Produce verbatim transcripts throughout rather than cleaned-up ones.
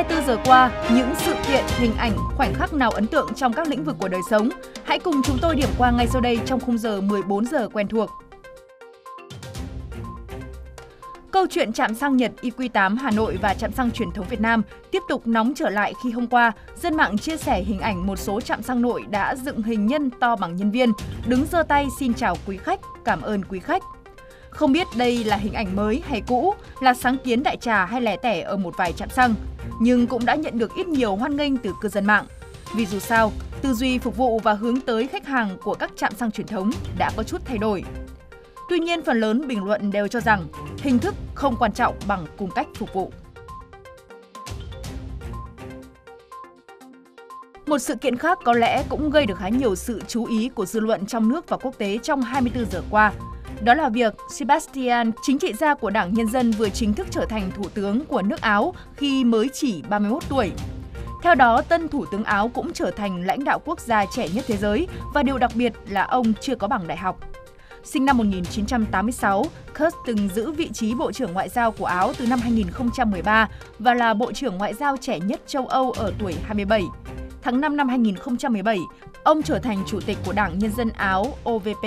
hai mươi tư giờ qua, những sự kiện, hình ảnh, khoảnh khắc nào ấn tượng trong các lĩnh vực của đời sống? Hãy cùng chúng tôi điểm qua ngay sau đây trong khung giờ mười bốn giờ quen thuộc. Câu chuyện trạm xăng Nhật I Q tám Hà Nội và trạm xăng truyền thống Việt Nam tiếp tục nóng trở lại khi hôm qua, dân mạng chia sẻ hình ảnh một số trạm xăng nội đã dựng hình nhân to bằng nhân viên, đứng giơ tay xin chào quý khách, cảm ơn quý khách. Không biết đây là hình ảnh mới hay cũ, là sáng kiến đại trà hay lẻ tẻ ở một vài trạm xăng, nhưng cũng đã nhận được ít nhiều hoan nghênh từ cư dân mạng. Vì dù sao, tư duy phục vụ và hướng tới khách hàng của các trạm xăng truyền thống đã có chút thay đổi. Tuy nhiên, phần lớn bình luận đều cho rằng hình thức không quan trọng bằng cung cách phục vụ. Một sự kiện khác có lẽ cũng gây được khá nhiều sự chú ý của dư luận trong nước và quốc tế trong hai mươi tư giờ qua. Đó là việc Sebastian, chính trị gia của Đảng Nhân dân, vừa chính thức trở thành thủ tướng của nước Áo khi mới chỉ ba mươi mốt tuổi. Theo đó, tân thủ tướng Áo cũng trở thành lãnh đạo quốc gia trẻ nhất thế giới và điều đặc biệt là ông chưa có bằng đại học. Sinh năm một nghìn chín trăm tám mươi sáu, Kurz từng giữ vị trí Bộ trưởng Ngoại giao của Áo từ năm hai nghìn không trăm mười ba và là Bộ trưởng Ngoại giao trẻ nhất châu Âu ở tuổi hai mươi bảy. Tháng năm năm hai nghìn không trăm mười bảy, ông trở thành Chủ tịch của Đảng Nhân dân Áo O V P.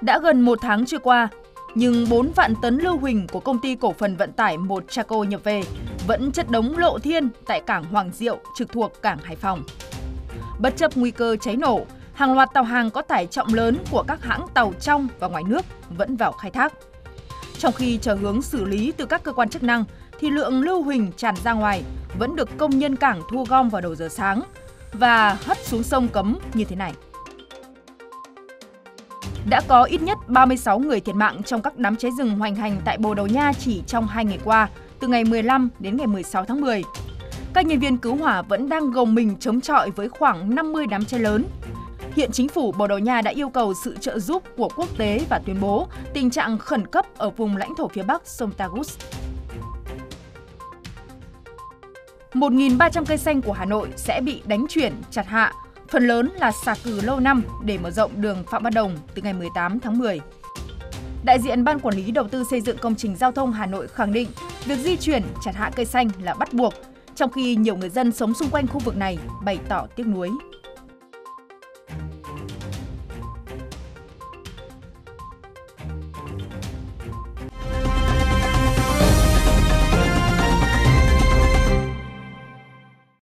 Đã gần một tháng trôi qua, nhưng bốn vạn tấn lưu huỳnh của Công ty Cổ phần Vận tải Một Chaco nhập về vẫn chất đống lộ thiên tại cảng Hoàng Diệu trực thuộc cảng Hải Phòng. Bất chấp nguy cơ cháy nổ, hàng loạt tàu hàng có tải trọng lớn của các hãng tàu trong và ngoài nước vẫn vào khai thác. Trong khi chờ hướng xử lý từ các cơ quan chức năng, thì lượng lưu huỳnh tràn ra ngoài vẫn được công nhân cảng thu gom vào đầu giờ sáng và hất xuống sông Cấm như thế này. Đã có ít nhất ba mươi sáu người thiệt mạng trong các đám cháy rừng hoành hành tại Bồ Đào Nha chỉ trong hai ngày qua, từ ngày mười lăm đến ngày mười sáu tháng mười. Các nhân viên cứu hỏa vẫn đang gồng mình chống chọi với khoảng năm mươi đám cháy lớn. Hiện chính phủ Bồ Đào Nha đã yêu cầu sự trợ giúp của quốc tế và tuyên bố tình trạng khẩn cấp ở vùng lãnh thổ phía Bắc sông Tagus. một nghìn ba trăm cây xanh của Hà Nội sẽ bị đánh chuyển, chặt hạ, phần lớn là xà cừ lâu năm để mở rộng đường Phạm Văn Đồng từ ngày mười tám tháng mười. Đại diện Ban Quản lý Đầu tư Xây dựng Công trình Giao thông Hà Nội khẳng định việc di chuyển, chặt hạ cây xanh là bắt buộc, trong khi nhiều người dân sống xung quanh khu vực này bày tỏ tiếc nuối.